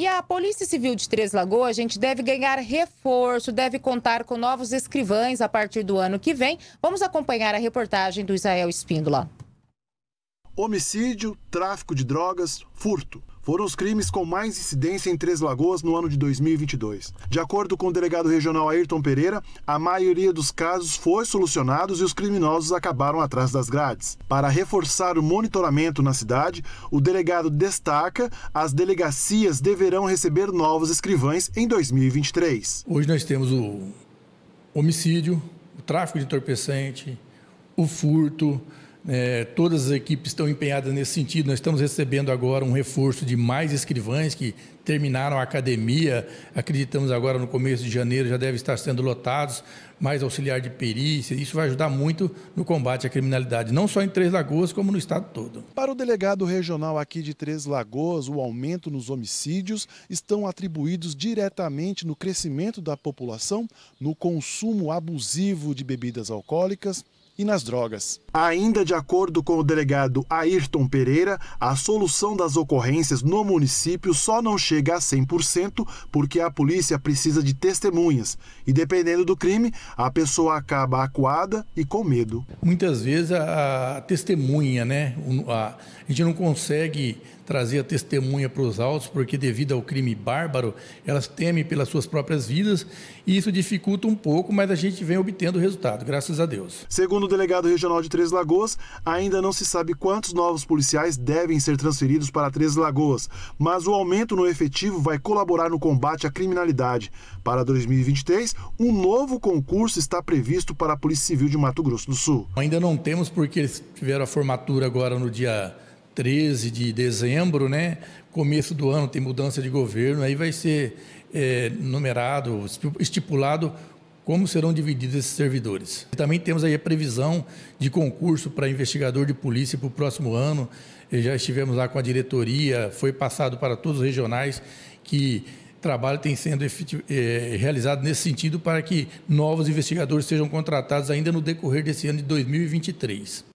E a Polícia Civil de Três Lagoas, a gente deve ganhar reforço, deve contar com novos escrivães a partir do ano que vem. Vamos acompanhar a reportagem do Israel Espíndola. Homicídio, tráfico de drogas, furto. Foram os crimes com mais incidência em Três Lagoas no ano de 2022. De acordo com o delegado regional Ayrton Pereira, a maioria dos casos foi solucionados e os criminosos acabaram atrás das grades. Para reforçar o monitoramento na cidade, o delegado destaca as delegacias deverão receber novos escrivães em 2023. Hoje nós temos o homicídio, o tráfico de entorpecente, o furto. Todas as equipes estão empenhadas nesse sentido. Nós estamos recebendo agora um reforço de mais escrivães que terminaram a academia. Acreditamos agora no começo de janeiro já devem estar sendo lotados, mais auxiliar de perícia. Isso vai ajudar muito no combate à criminalidade, não só em Três Lagoas, como no estado todo. Para o delegado regional aqui de Três Lagoas, o aumento nos homicídios estão atribuídos diretamente no crescimento da população, no consumo abusivo de bebidas alcoólicas e nas drogas. Ainda de acordo com o delegado Ayrton Pereira, a solução das ocorrências no município só não chega a 100% porque a polícia precisa de testemunhas e, dependendo do crime, a pessoa acaba acuada e com medo. Muitas vezes a testemunha, a gente não consegue trazer a testemunha para os autos porque, devido ao crime bárbaro, elas temem pelas suas próprias vidas e isso dificulta um pouco, mas a gente vem obtendo resultado, graças a Deus. Segundo o delegado regional de Três Lagoas, ainda não se sabe quantos novos policiais devem ser transferidos para Três Lagoas, mas o aumento no efetivo vai colaborar no combate à criminalidade. Para 2023, um novo concurso está previsto para a Polícia Civil de Mato Grosso do Sul. Ainda não temos porque eles tiveram a formatura agora no dia 13 de dezembro, Começo do ano tem mudança de governo, aí vai ser numerado, estipulado como serão divididos esses servidores. Também temos aí a previsão de concurso para investigador de polícia para o próximo ano. Já estivemos lá com a diretoria, foi passado para todos os regionais que o trabalho tem sendo realizado nesse sentido para que novos investigadores sejam contratados ainda no decorrer desse ano de 2023.